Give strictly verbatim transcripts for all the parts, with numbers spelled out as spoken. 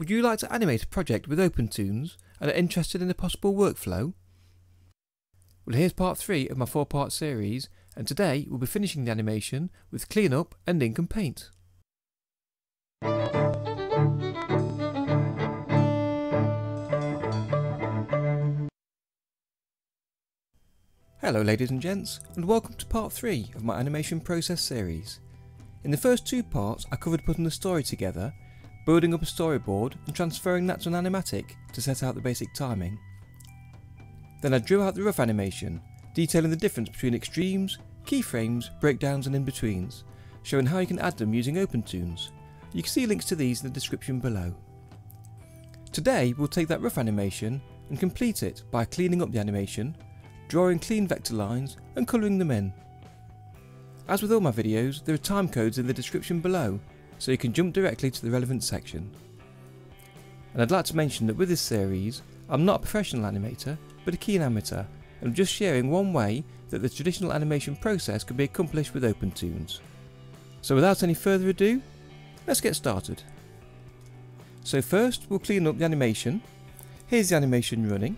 Would you like to animate a project with OpenToonz and are interested in the possible workflow? Well, here's part three of my four part series, and today we'll be finishing the animation with cleanup and ink and paint. Hello ladies and gents, and welcome to part three of my animation process series. In the first two parts I covered putting the story together, building up a storyboard and transferring that to an animatic to set out the basic timing. Then I drew out the rough animation, detailing the difference between extremes, keyframes, breakdowns and in-betweens, showing how you can add them using OpenToonz. You can see links to these in the description below. Today we'll take that rough animation and complete it by cleaning up the animation, drawing clean vector lines and colouring them in. As with all my videos, there are time codes in the description below, so you can jump directly to the relevant section. And I'd like to mention that with this series, I'm not a professional animator, but a keen amateur, and I'm just sharing one way that the traditional animation process can be accomplished with OpenToonz. So without any further ado, let's get started. So first, we'll clean up the animation. Here's the animation running.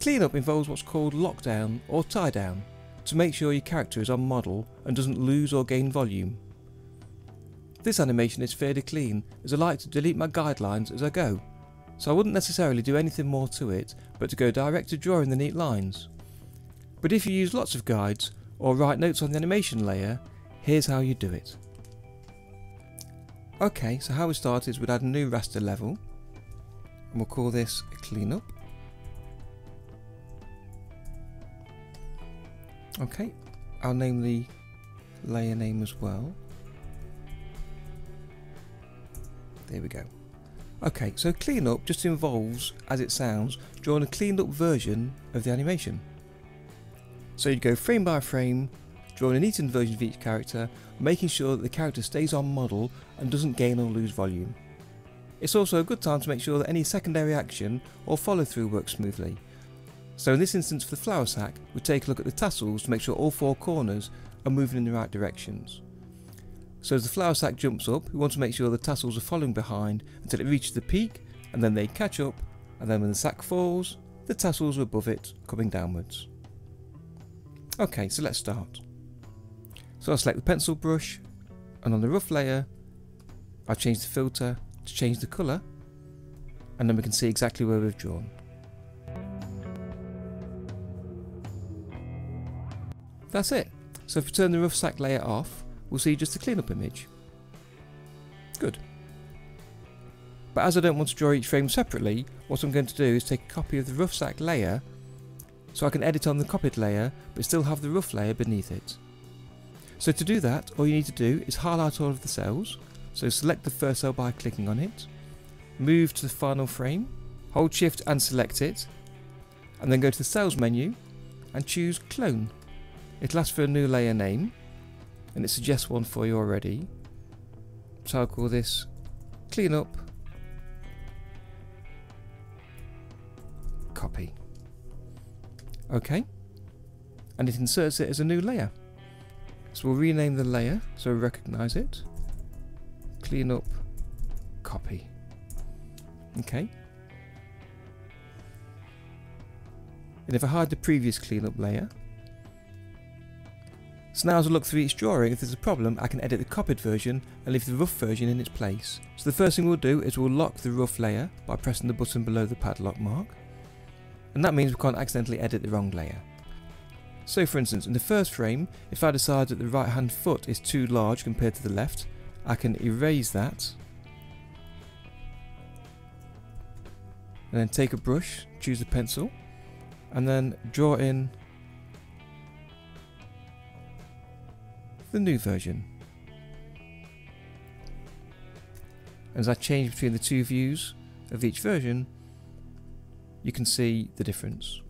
Cleanup involves what's called lockdown or tie down to make sure your character is on model and doesn't lose or gain volume. This animation is fairly clean as I like to delete my guidelines as I go, so I wouldn't necessarily do anything more to it but to go direct to drawing the neat lines. But if you use lots of guides or write notes on the animation layer, here's how you do it. Okay, so how we start is we'd add a new raster level and we'll call this a cleanup. Okay, I'll name the layer name as well. There we go. Okay, so cleanup just involves, as it sounds, drawing a cleaned up version of the animation. So you'd go frame by frame, drawing a neatened version of each character, making sure that the character stays on model and doesn't gain or lose volume. It's also a good time to make sure that any secondary action or follow through works smoothly. So in this instance for the flower sack, we take a look at the tassels to make sure all four corners are moving in the right directions. So as the flower sack jumps up, we want to make sure the tassels are following behind until it reaches the peak, and then they catch up, and then when the sack falls, the tassels are above it, coming downwards. Okay, so let's start. So I'll select the pencil brush, and on the rough layer, I'll change the filter to change the colour, and then we can see exactly where we've drawn. That's it. So if we turn the rough sack layer off, we'll see just the cleanup image. Good. But as I don't want to draw each frame separately, what I'm going to do is take a copy of the rough sack layer so I can edit on the copied layer but still have the rough layer beneath it. So to do that, all you need to do is highlight all of the cells. So select the first cell by clicking on it, move to the final frame, hold shift and select it, and then go to the cells menu and choose clone. It'll ask for a new layer name, and it suggests one for you already. So I'll call this cleanup copy. Okay, and it inserts it as a new layer. So we'll rename the layer so we recognise it. Cleanup copy. Okay. And if I hide the previous cleanup layer. So now as I look through each drawing, if there's a problem, I can edit the copied version and leave the rough version in its place. So the first thing we'll do is we'll lock the rough layer by pressing the button below the padlock mark. And that means we can't accidentally edit the wrong layer. So for instance, in the first frame, if I decide that the right hand foot is too large compared to the left, I can erase that. And then take a brush, choose a pencil, and then draw in the new version. As I change between the two views of each version, you can see the difference.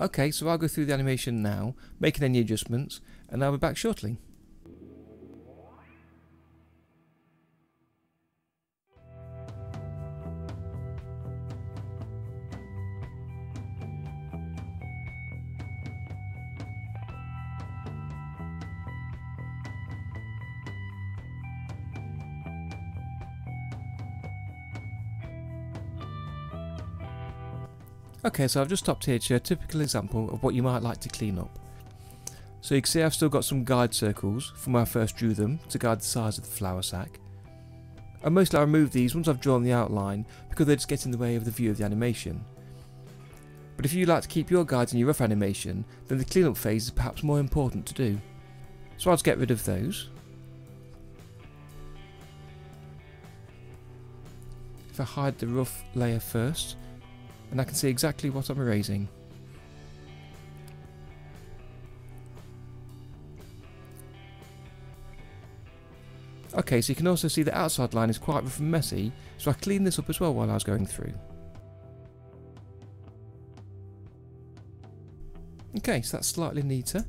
Okay, so I'll go through the animation now, making any adjustments, and I'll be back shortly. Okay, so I've just stopped here to show a typical example of what you might like to clean up. So you can see I've still got some guide circles from where I first drew them to guide the size of the flour sack. And mostly I remove these once I've drawn the outline because they just get in the way of the view of the animation. But if you like to keep your guides in your rough animation, then the cleanup phase is perhaps more important to do. So I'll just get rid of those. If I hide the rough layer first, and I can see exactly what I'm erasing. Okay, so you can also see the outside line is quite rough and messy, so I cleaned this up as well while I was going through. Okay, so that's slightly neater,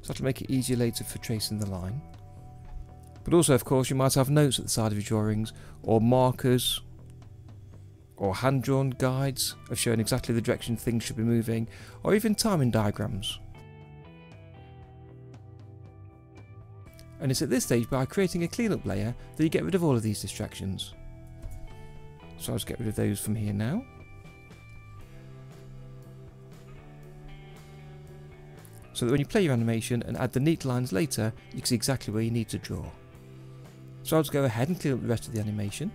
so that'll make it easier later for tracing the line. But also, of course, you might have notes at the side of your drawings, or markers, or hand-drawn guides of showing exactly the direction things should be moving, or even timing diagrams. And it's at this stage by creating a cleanup layer that you get rid of all of these distractions. So I'll just get rid of those from here now. So that when you play your animation and add the neat lines later, you can see exactly where you need to draw. So I'll just go ahead and clean up the rest of the animation.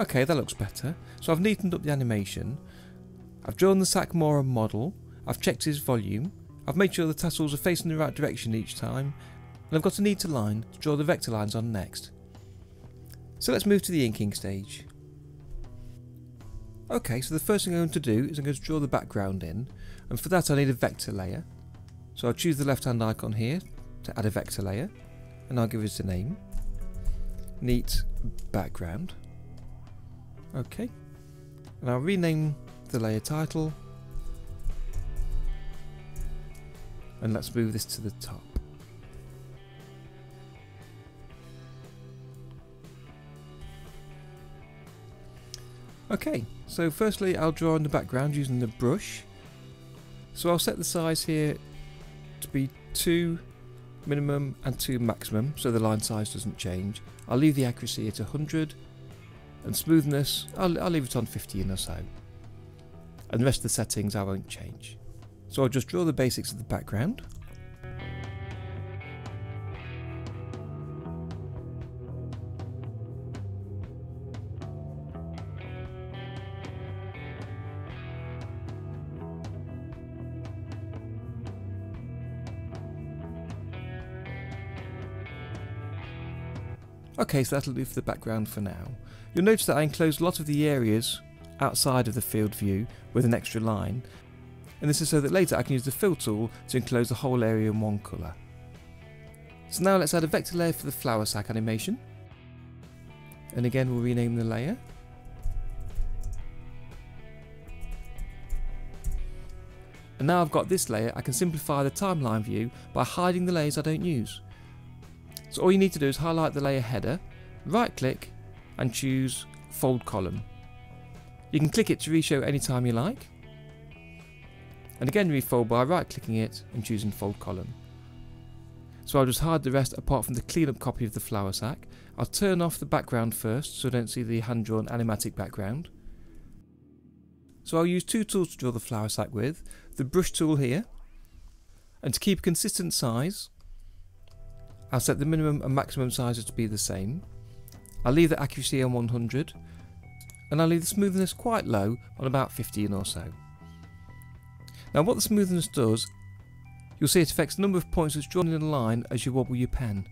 Okay, that looks better. So I've neatened up the animation. I've drawn the sack more on model. I've checked his volume. I've made sure the tassels are facing the right direction each time. And I've got a neater line to draw the vector lines on next. So let's move to the inking stage. Okay, so the first thing I'm going to do is I'm going to draw the background in. And for that I need a vector layer. So I'll choose the left hand icon here to add a vector layer. And I'll give it a name. Neat background. Okay, and I'll rename the layer title, and let's move this to the top. Okay, so firstly I'll draw on the background using the brush. So I'll set the size here to be two minimum and two maximum, so the line size doesn't change. I'll leave the accuracy at one hundred. And smoothness, I'll, I'll leave it on fifteen or so. And the rest of the settings I won't change. So I'll just draw the basics of the background. Okay, so that'll do for the background for now. You'll notice that I enclosed a lot of the areas outside of the field view with an extra line, and this is so that later I can use the fill tool to enclose the whole area in one colour. So now let's add a vector layer for the flour sack animation, and again we'll rename the layer, and now I've got this layer I can simplify the timeline view by hiding the layers I don't use. So all you need to do is highlight the layer header, right click and choose fold column. You can click it to reshow anytime you like, and again refold by right clicking it and choosing fold column. So I'll just hide the rest apart from the cleanup copy of the flour sack. I'll turn off the background first so I don't see the hand-drawn animatic background. So I'll use two tools to draw the flour sack with, the brush tool here, and to keep a consistent size I'll set the minimum and maximum sizes to be the same. I'll leave the accuracy on one hundred, and I'll leave the smoothness quite low on about fifteen or so. Now what the smoothness does, you'll see it affects the number of points that's drawn in a line as you wobble your pen.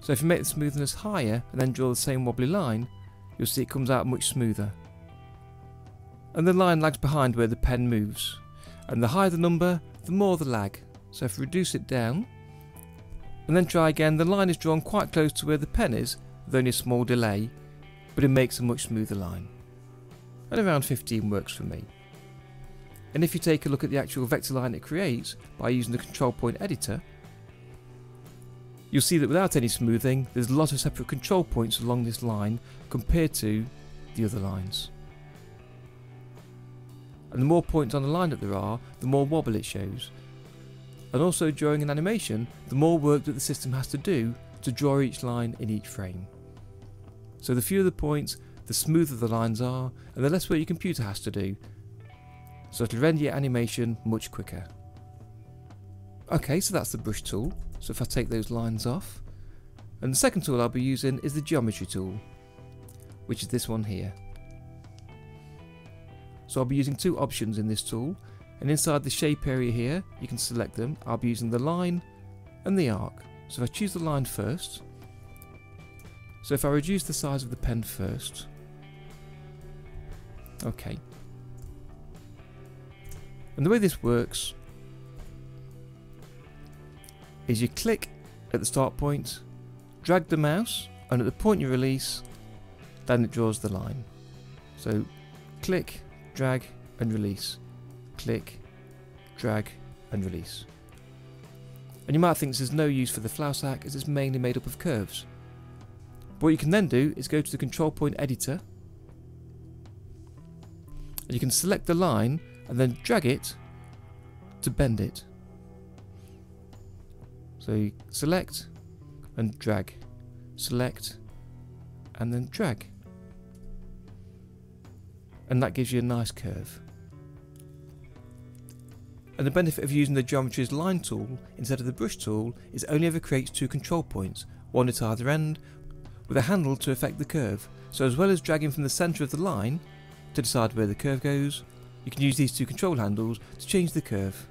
So if you make the smoothness higher and then draw the same wobbly line, you'll see it comes out much smoother. And the line lags behind where the pen moves, and the higher the number, the more the lag. So if you reduce it down, and then try again, the line is drawn quite close to where the pen is with only a small delay, but it makes a much smoother line. And around fifteen works for me. And if you take a look at the actual vector line it creates by using the control point editor, you'll see that without any smoothing there's a lot of separate control points along this line compared to the other lines. and the more points on the lineup there are, the more wobble it shows. And also during an animation, the more work that the system has to do to draw each line in each frame. So the fewer the points, the smoother the lines are, and the less work your computer has to do, so it'll render your animation much quicker. Okay, so that's the brush tool, so if I take those lines off, and the second tool I'll be using is the geometry tool, which is this one here. So I'll be using two options in this tool, and inside the shape area here you can select them. I'll be using the line and the arc. So if I choose the line first, so if I reduce the size of the pen first, okay, and the way this works is you click at the start point, drag the mouse, and at the point you release, then it draws the line. So click, drag and release, click, drag and release. And you might think there's no use for the flour sack as it's mainly made up of curves. But what you can then do is go to the control point editor, and you can select the line and then drag it to bend it. So you select and drag, select and then drag. And that gives you a nice curve. And the benefit of using the geometry's line tool instead of the brush tool is it only ever creates two control points, one at either end, with a handle to affect the curve. So as well as dragging from the centre of the line to decide where the curve goes, you can use these two control handles to change the curve.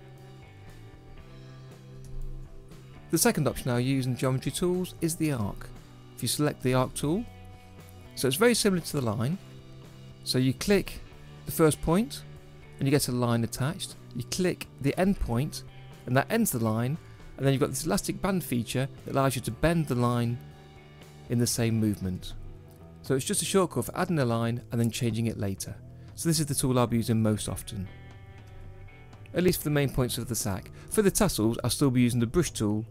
The second option I'll use in geometry tools is the arc. If you select the arc tool, so it's very similar to the line. So you click the first point and you get a line attached. You click the end point and that ends the line, and then you've got this elastic band feature that allows you to bend the line in the same movement. So it's just a shortcut for adding a line and then changing it later. So this is the tool I'll be using most often, at least for the main points of the sack. For the tassels I'll still be using the brush tool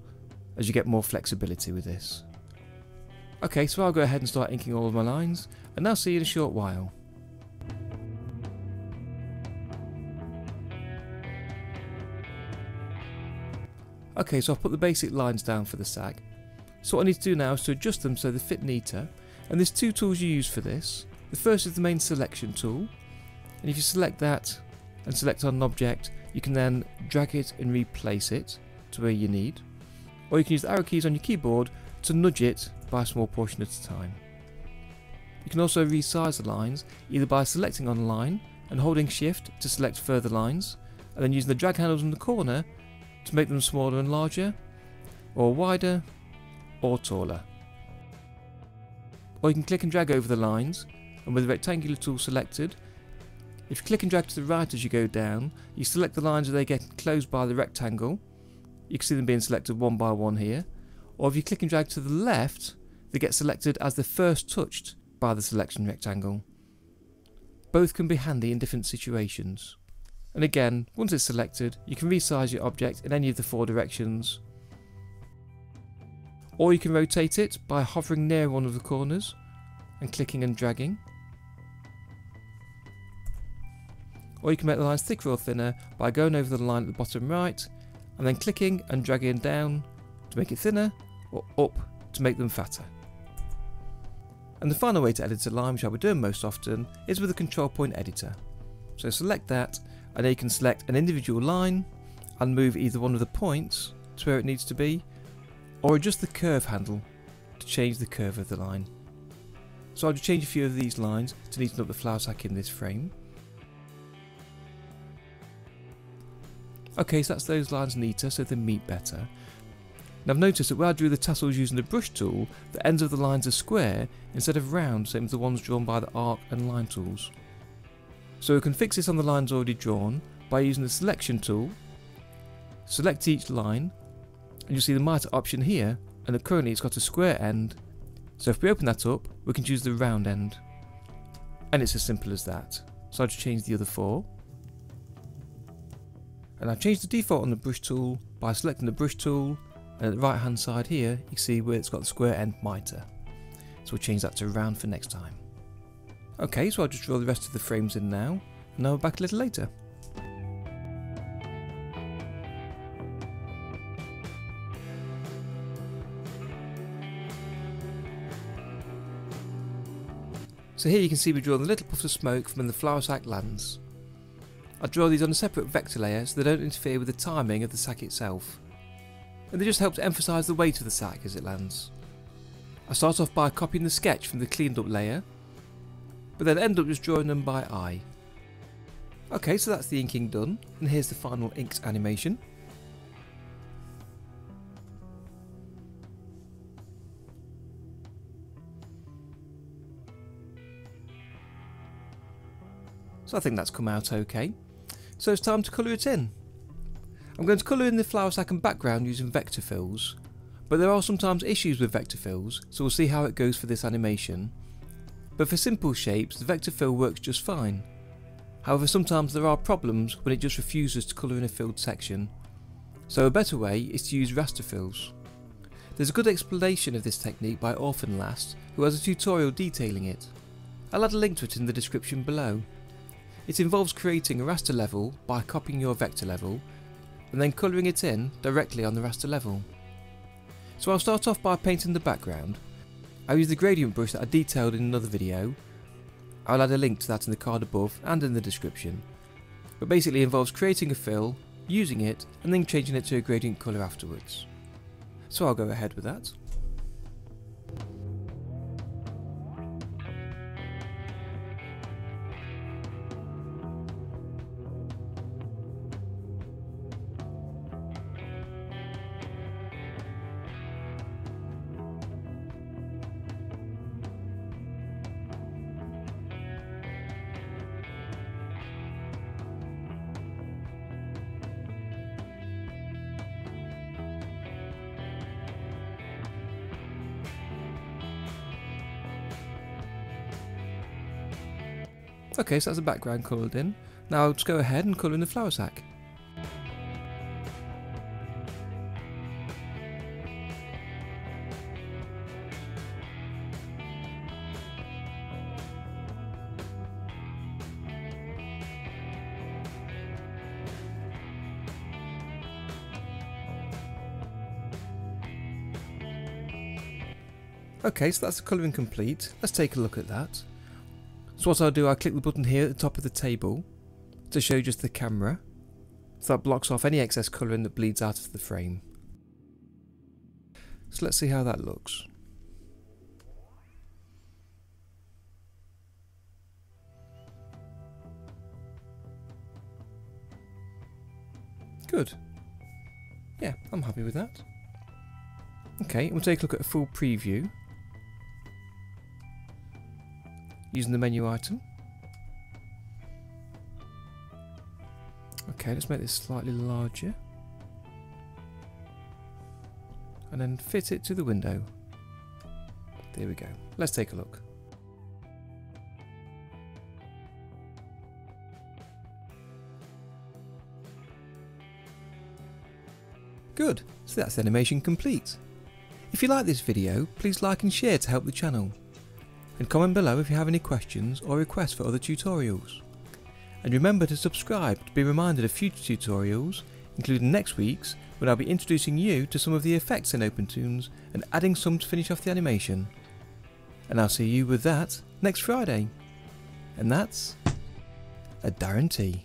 as you get more flexibility with this. Okay, so I'll go ahead and start inking all of my lines, and I'll see you in a short while. Okay, so I've put the basic lines down for the sack. So what I need to do now is to adjust them so they fit neater, and there's two tools you use for this. The first is the main selection tool, and if you select that and select on an object, you can then drag it and replace it to where you need, or you can use the arrow keys on your keyboard to nudge it by a small portion at a time. You can also resize the lines either by selecting on a line and holding shift to select further lines, and then using the drag handles in the corner to make them smaller and larger, or wider, or taller. Or you can click and drag over the lines, and with the rectangular tool selected, if you click and drag to the right as you go down, you select the lines as they get closed by the rectangle. You can see them being selected one by one here. Or if you click and drag to the left, they get selected as they're first touched by the selection rectangle. Both can be handy in different situations. And again, once it's selected, you can resize your object in any of the four directions. Or you can rotate it by hovering near one of the corners and clicking and dragging. Or you can make the lines thicker or thinner by going over the line at the bottom right and then clicking and dragging down to make it thinner, or up to make them fatter. And the final way to edit a line, which I'll be doing most often, is with the control point editor. So select that, and then you can select an individual line and move either one of the points to where it needs to be, or adjust the curve handle to change the curve of the line. So I'll just change a few of these lines to neaten up the flour sack in this frame. Okay, so that's those lines neater, so they meet better. Now I've noticed that where I drew the tassels using the brush tool, the ends of the lines are square instead of round, same as the ones drawn by the arc and line tools. So we can fix this on the lines already drawn by using the selection tool. Select each line, and you'll see the miter option here, and currently it's got a square end. So if we open that up, we can choose the round end. And it's as simple as that. So I'll just change the other four. And I've changed the default on the brush tool by selecting the brush tool, and at the right hand side here you can see where it's got the square end miter. So we'll change that to round for next time. Okay, so I'll just draw the rest of the frames in now, Now we're back a little later. So here you can see we draw the little puffs of smoke from when the flour sack lands. I draw these on a separate vector layer so they don't interfere with the timing of the sack itself. And they just help to emphasise the weight of the sack as it lands. I start off by copying the sketch from the cleaned up layer, but then end up just drawing them by eye. Okay, so that's the inking done, and here's the final inked animation. So I think that's come out okay. So it's time to colour it in. I'm going to colour in the flour sack and background using vector fills, but there are sometimes issues with vector fills, so we'll see how it goes for this animation. But for simple shapes, the vector fill works just fine. However, sometimes there are problems when it just refuses to colour in a filled section. So a better way is to use raster fills. There's a good explanation of this technique by Orphanlast, who has a tutorial detailing it. I'll add a link to it in the description below. It involves creating a raster level by copying your vector level and then colouring it in directly on the raster level. So I'll start off by painting the background. I'll use the gradient brush that I detailed in another video. I'll add a link to that in the card above and in the description. But basically it involves creating a fill, using it and then changing it to a gradient colour afterwards. So I'll go ahead with that. Okay, so that's the background coloured in. Now I'll just go ahead and colour in the flour sack. Okay, so that's the colouring complete. Let's take a look at that. So what I'll do, I'll click the button here at the top of the table to show just the camera, so that blocks off any excess colouring that bleeds out of the frame. So let's see how that looks. Good. Yeah, I'm happy with that. Okay, we'll take a look at a full preview using the menu item. Okay, let's make this slightly larger and then fit it to the window. There we go. Let's take a look. Good, so that's the animation complete. If you like this video, please like and share to help the channel. And comment below if you have any questions or requests for other tutorials. And remember to subscribe to be reminded of future tutorials, including next week's, when I'll be introducing you to some of the effects in OpenToonz and adding some to finish off the animation. And I'll see you with that next Friday. And that's a Darren T.